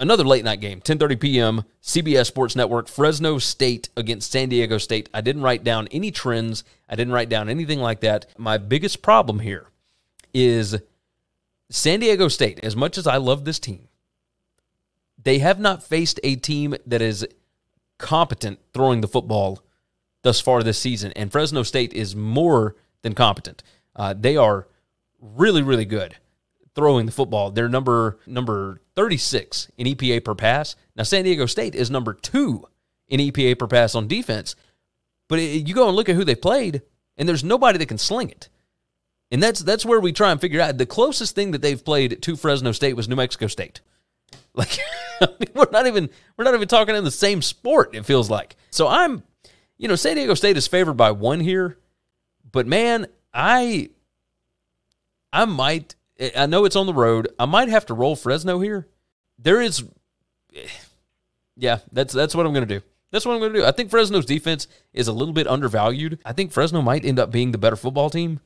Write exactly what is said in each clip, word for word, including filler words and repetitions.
Another late-night game, ten thirty p m, C B S Sports Network, Fresno State against San Diego State. I didn't write down any trends. I didn't write down anything like that. My biggest problem here is San Diego State, as much as I love this team, they have not faced a team that is competent throwing the football thus far this season, and Fresno State is more than competent. Uh, they are really, really good throwing the football. They're number number thirty-six in E P A per pass. Now, San Diego State is number two in E P A per pass on defense, but it, you go and look at who they played, and there's nobody that can sling it. And that's that's where we try and figure out. The closest thing that they've played to Fresno State was New Mexico State. Like, I mean, we're not even we're not even talking in the same sport, it feels like. So I'm, you know, San Diego State is favored by one here, but man, I I might I know it's on the road. I might have to roll Fresno here. There is, yeah, that's that's what I'm going to do. That's what I'm going to do. I think Fresno's defense is a little bit undervalued. I think Fresno might end up being the better football team.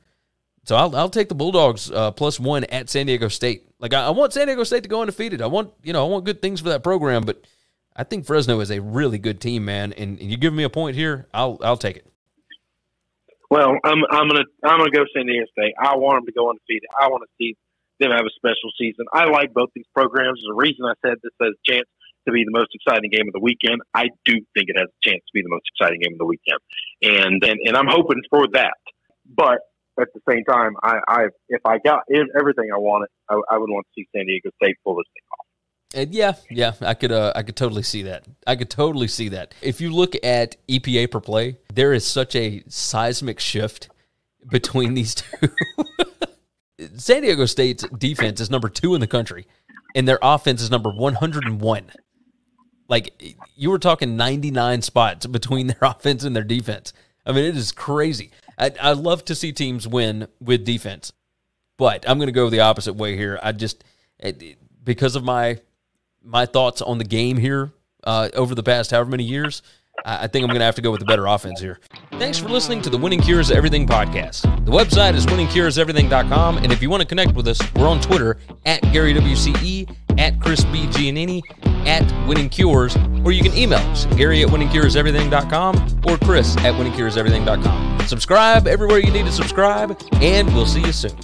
So I'll, I'll take the Bulldogs uh, plus one at San Diego State. Like, I, I want San Diego State to go undefeated. I want, you know, I want good things for that program, but I think Fresno is a really good team, man. And, and you give me a point here, I'll I'll take it. Well, I'm I'm gonna I'm gonna go San Diego State. I want them to go undefeated. I want to see them have a special season. I like both these programs. There's a reason I said this has a chance to be the most exciting game of the weekend. I do think it has a chance to be the most exciting game of the weekend, and and, and I'm hoping for that, but. At the same time, I, I if I got if everything I wanted, I, I would want to see San Diego State pull this thing off. And yeah, yeah, I could, uh, I could totally see that. I could totally see that. If you look at E P A per play, there is such a seismic shift between these two. San Diego State's defense is number two in the country, and their offense is number one hundred and one. Like, you were talking ninety nine spots between their offense and their defense. I mean, it is crazy. I, I love to see teams win with defense, but I'm going to go the opposite way here. I just, it, because of my my thoughts on the game here uh, over the past however many years, I, I think I'm going to have to go with the better offense here. Thanks for listening to the Winning Cures Everything podcast. The website is winning cures everything dot com, and if you want to connect with us, we're on Twitter, at Gary W C E, at Chris B. Giannini, at Winning Cures, or you can email us, Gary at winning cures everything dot com or Chris at winning cures everything dot com. Subscribe everywhere you need to subscribe, and we'll see you soon.